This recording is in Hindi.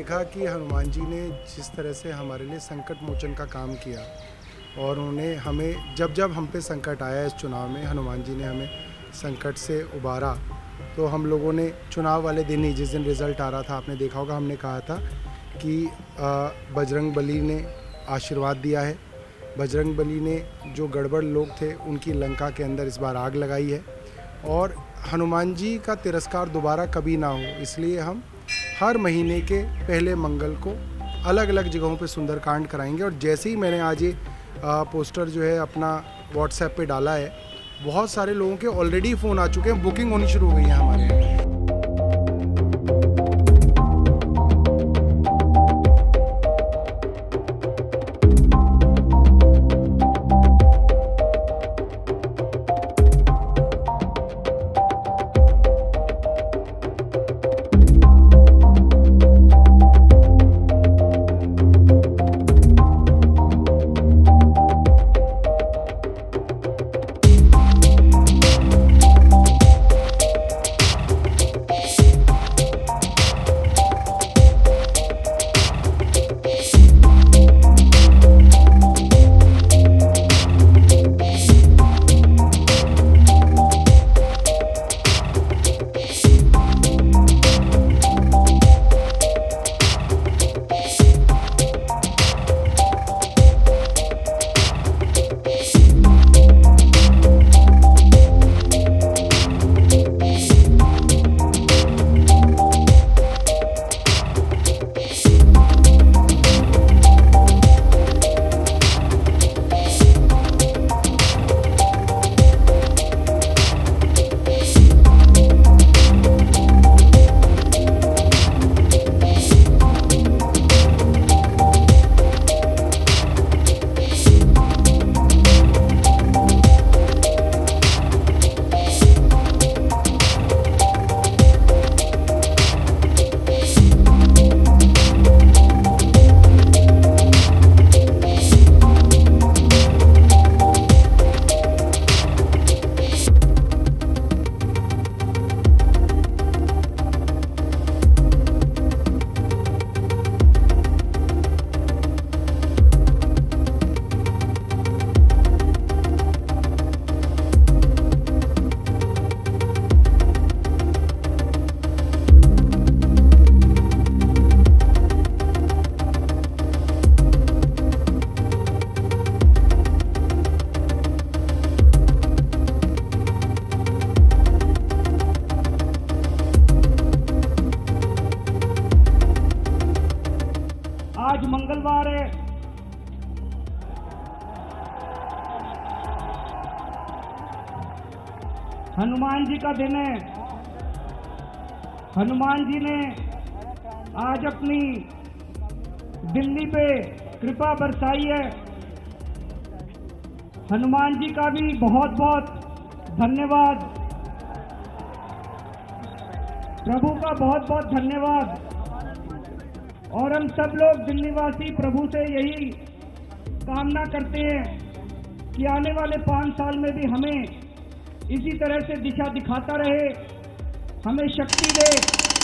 देखा कि हनुमान जी ने जिस तरह से हमारे लिए संकट मोचन का काम किया और उन्हें हमें जब जब हम पे संकट आया इस चुनाव में हनुमान जी ने हमें संकट से उबारा। तो हम लोगों ने चुनाव वाले दिन ही, जिस दिन रिज़ल्ट आ रहा था, आपने देखा होगा हमने कहा था कि बजरंग बली ने आशीर्वाद दिया है। बजरंग बली ने जो गड़बड़ लोग थे उनकी लंका के अंदर इस बार आग लगाई है और हनुमान जी का तिरस्कार दोबारा कभी ना हो, इसलिए हम हर महीने के पहले मंगल को अलग अलग जगहों पे सुंदरकांड कराएंगे। और जैसे ही मैंने आज ये पोस्टर जो है अपना व्हाट्सएप पे डाला है, बहुत सारे लोगों के ऑलरेडी फ़ोन आ चुके हैं, बुकिंग होनी शुरू हो गई है हमारे यहाँ। आज मंगलवार है, हनुमान जी का दिन है। हनुमान जी ने आज अपनी दिल्ली पे कृपा बरसाई है। हनुमान जी का भी बहुत बहुत धन्यवाद, प्रभु का बहुत बहुत धन्यवाद। और हम सब लोग दिल्लीवासी प्रभु से यही कामना करते हैं कि आने वाले 5 साल में भी हमें इसी तरह से दिशा दिखाता रहे, हमें शक्ति दे।